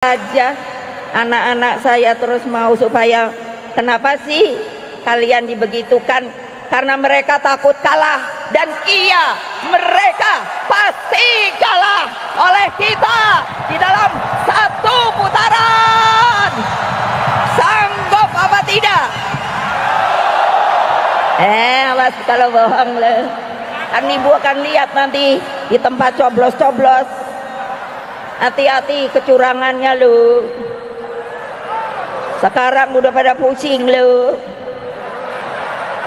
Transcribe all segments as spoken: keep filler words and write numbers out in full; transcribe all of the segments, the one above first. Aja anak-anak saya terus mau supaya kenapa sih kalian dibegitukan? Karena mereka takut kalah, dan iya mereka pasti kalah oleh kita di dalam satu putaran. Sanggup apa tidak? Eh awas kalau bohong loh, kan ibu akan lihat nanti di tempat coblos-coblos. Hati-hati kecurangannya lu. Sekarang udah pada pusing lu.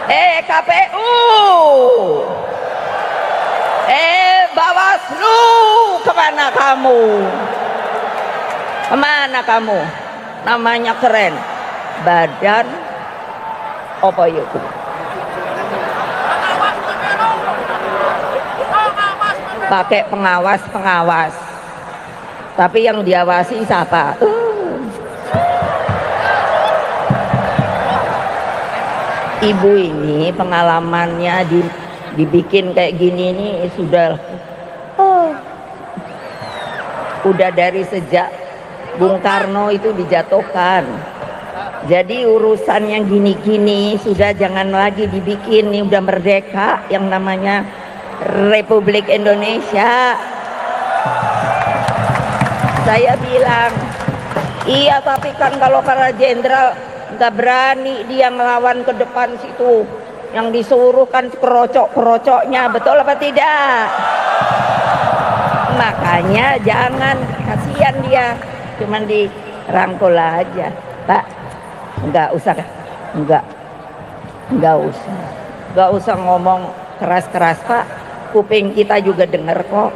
Eh K P U, eh Bawaslu, kemana kamu? Kemana kamu? Namanya keren, badan apa itu? Pakai pengawas-pengawas. Tapi yang diawasi siapa? Uh. Ibu ini pengalamannya di, dibikin kayak gini ini sudah uh. udah dari sejak Bung Karno itu dijatuhkan. Jadi urusan yang gini-gini sudah jangan lagi dibikin. Ini udah merdeka yang namanya Republik Indonesia. Saya bilang, iya tapi kan kalau para jenderal nggak berani dia ngelawan ke depan situ. Yang disuruh kan kerocok-kerocoknya, betul apa tidak? Makanya jangan, kasihan dia, cuman dirangkul aja. Pak, nggak usah, nggak, nggak usah. Nggak usah ngomong keras-keras Pak, kuping kita juga denger kok.